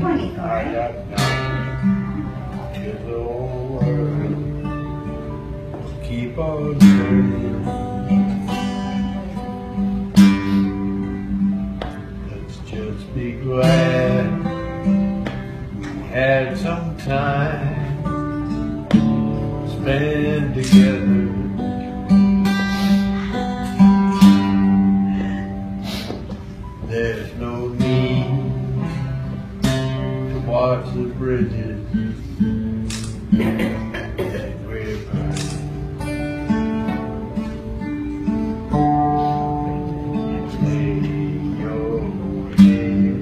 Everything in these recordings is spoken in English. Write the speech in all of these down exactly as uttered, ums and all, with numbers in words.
twenty-four. I got nine years old. Keep on turning. Let's just be glad we had some time to spend together. There's no need to watch the bridges that we burned. Lay your head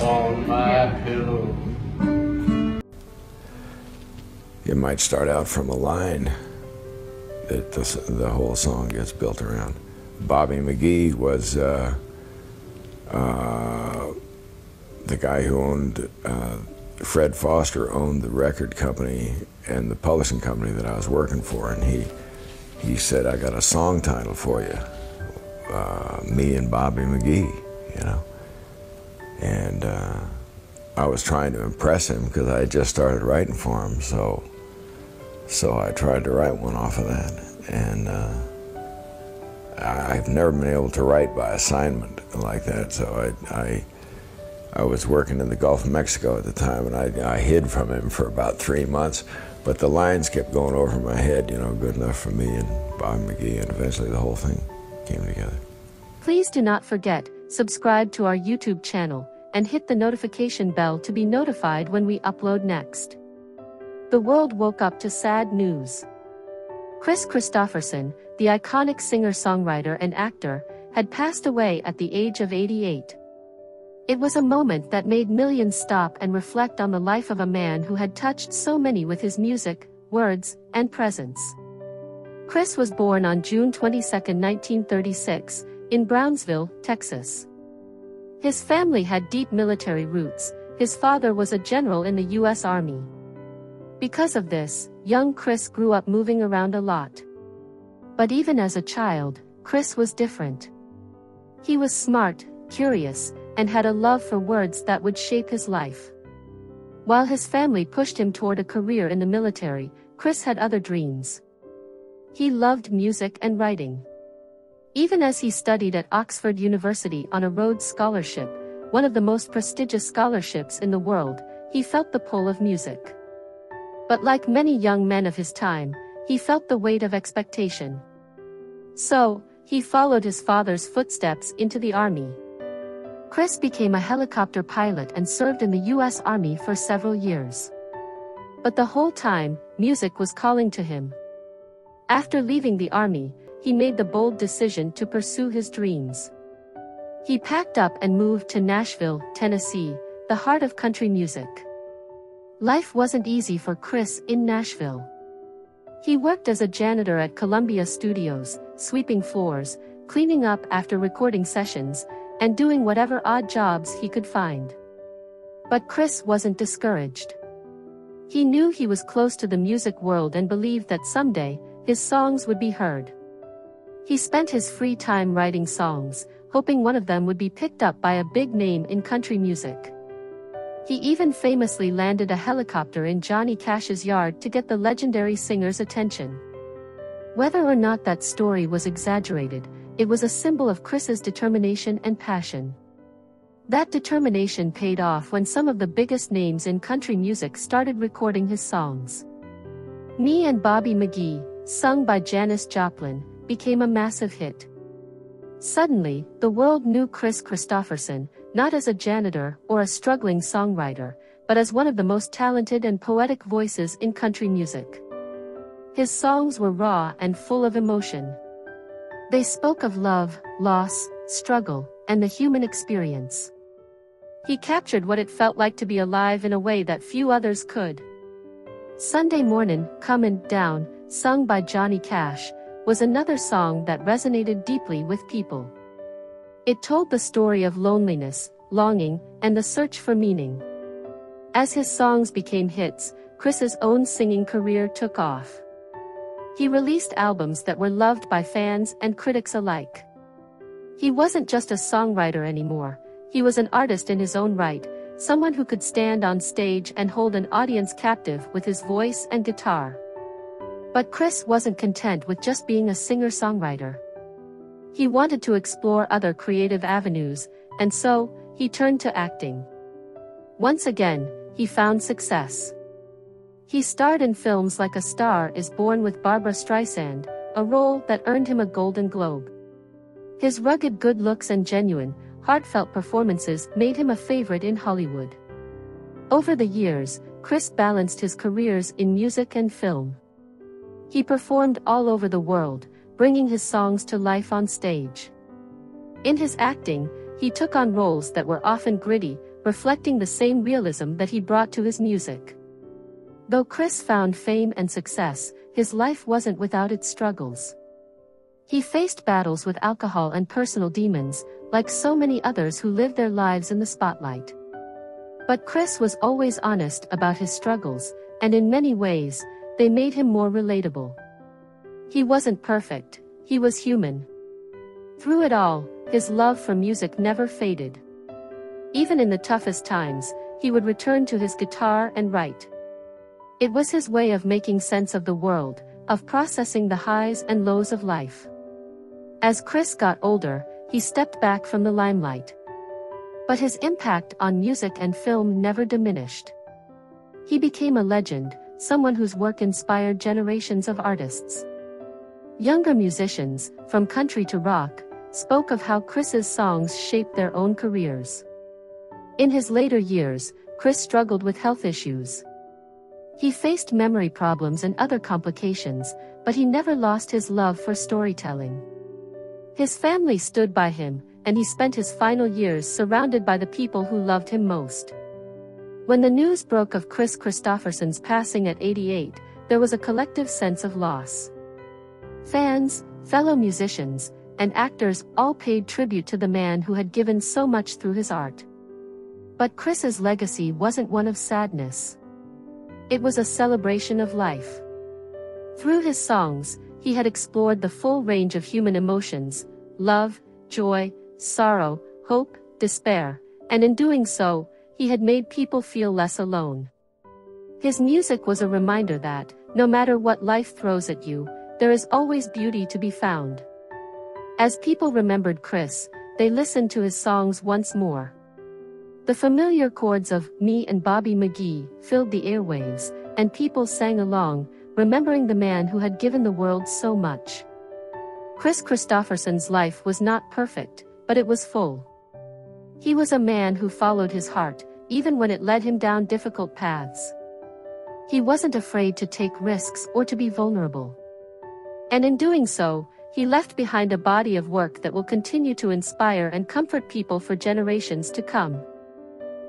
on my pillow. It might start out from a line. It, the, the whole song gets built around. Bobby McGee was uh, uh, the guy who owned, uh, Fred Foster owned the record company and the publishing company that I was working for, and he, he said, I got a song title for you, uh, Me and Bobby McGee, you know. And uh, I was trying to impress him because I had just started writing for him, so So I tried to write one off of that, and uh, I've never been able to write by assignment like that. So I, I, I was working in the Gulf of Mexico at the time, and I, I hid from him for about three months. But the lines kept going over my head, you know, good enough for me and Bobby McGee, and eventually the whole thing came together. Please do not forget, subscribe to our YouTube channel, and hit the notification bell to be notified when we upload next. The world woke up to sad news. Kris Kristofferson, the iconic singer-songwriter and actor, had passed away at the age of eighty-eight. It was a moment that made millions stop and reflect on the life of a man who had touched so many with his music, words, and presence. Kris was born on June twenty-second, nineteen thirty-six, in Brownsville, Texas. His family had deep military roots. His father was a general in the U S Army. Because of this, young Kris grew up moving around a lot. But even as a child, Kris was different. He was smart, curious, and had a love for words that would shape his life. While his family pushed him toward a career in the military, Kris had other dreams. He loved music and writing. Even as he studied at Oxford University on a Rhodes Scholarship, one of the most prestigious scholarships in the world, he felt the pull of music. But like many young men of his time, he felt the weight of expectation. So, he followed his father's footsteps into the army. Kris became a helicopter pilot and served in the U S Army for several years. But the whole time, music was calling to him. After leaving the army, he made the bold decision to pursue his dreams. He packed up and moved to Nashville, Tennessee, the heart of country music. Life wasn't easy for Kris in Nashville. He worked as a janitor at Columbia Studios, sweeping floors, cleaning up after recording sessions, and doing whatever odd jobs he could find. But Kris wasn't discouraged. He knew he was close to the music world and believed that someday, his songs would be heard. He spent his free time writing songs, hoping one of them would be picked up by a big name in country music. He even famously landed a helicopter in Johnny Cash's yard to get the legendary singer's attention. Whether or not that story was exaggerated, it was a symbol of Kris's determination and passion. That determination paid off when some of the biggest names in country music started recording his songs. Me and Bobby McGee, sung by Janis Joplin, became a massive hit. Suddenly, the world knew Kris Kristofferson, not as a janitor or a struggling songwriter, but as one of the most talented and poetic voices in country music. His songs were raw and full of emotion. They spoke of love, loss, struggle, and the human experience. He captured what it felt like to be alive in a way that few others could. Sunday Morning, Comin' Down, sung by Johnny Cash, was another song that resonated deeply with people. It told the story of loneliness, longing, and the search for meaning. As his songs became hits, Kris's own singing career took off. He released albums that were loved by fans and critics alike. He wasn't just a songwriter anymore, he was an artist in his own right, someone who could stand on stage and hold an audience captive with his voice and guitar. But Kris wasn't content with just being a singer-songwriter. He wanted to explore other creative avenues, and so, he turned to acting. Once again, he found success. He starred in films like A Star Is Born with Barbra Streisand, a role that earned him a Golden Globe. His rugged good looks and genuine, heartfelt performances made him a favorite in Hollywood. Over the years, Kris balanced his careers in music and film. He performed all over the world, bringing his songs to life on stage. In his acting, he took on roles that were often gritty, reflecting the same realism that he brought to his music. Though Kris found fame and success, his life wasn't without its struggles. He faced battles with alcohol and personal demons, like so many others who live their lives in the spotlight. But Kris was always honest about his struggles, and in many ways, they made him more relatable. He wasn't perfect, he was human. Through it all, his love for music never faded. Even in the toughest times, he would return to his guitar and write. It was his way of making sense of the world, of processing the highs and lows of life. As Kris got older, he stepped back from the limelight. But his impact on music and film never diminished. He became a legend, someone whose work inspired generations of artists. Younger musicians, from country to rock, spoke of how Kris's songs shaped their own careers. In his later years, Kris struggled with health issues. He faced memory problems and other complications, but he never lost his love for storytelling. His family stood by him, and he spent his final years surrounded by the people who loved him most. When the news broke of Kris Kristofferson's passing at eighty-eight, there was a collective sense of loss. Fans, fellow musicians, and actors all paid tribute to the man who had given so much through his art. But Kris's legacy wasn't one of sadness. It was a celebration of life. Through his songs, he had explored the full range of human emotions, love, joy, sorrow, hope, despair, and in doing so, he had made people feel less alone. His music was a reminder that, no matter what life throws at you, there is always beauty to be found. As people remembered Kris, they listened to his songs once more. The familiar chords of Me and Bobby McGee filled the airwaves, and people sang along, remembering the man who had given the world so much. Kris Kristofferson's life was not perfect, but it was full. He was a man who followed his heart, even when it led him down difficult paths. He wasn't afraid to take risks or to be vulnerable. And in doing so, he left behind a body of work that will continue to inspire and comfort people for generations to come.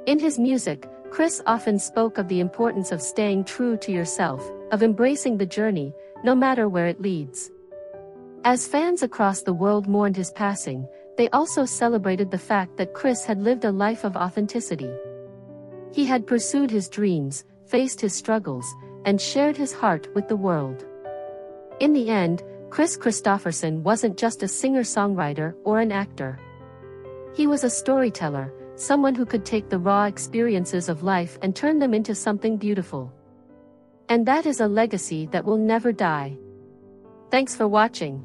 In his music, Kris often spoke of the importance of staying true to yourself, of embracing the journey, no matter where it leads. As fans across the world mourned his passing, they also celebrated the fact that Kris had lived a life of authenticity. He had pursued his dreams, faced his struggles, and shared his heart with the world. In the end, Kris Kristofferson wasn't just a singer-songwriter or an actor. He was a storyteller, someone who could take the raw experiences of life and turn them into something beautiful. And that is a legacy that will never die. Thanks for watching.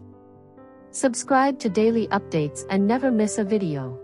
Subscribe to daily updates and never miss a video.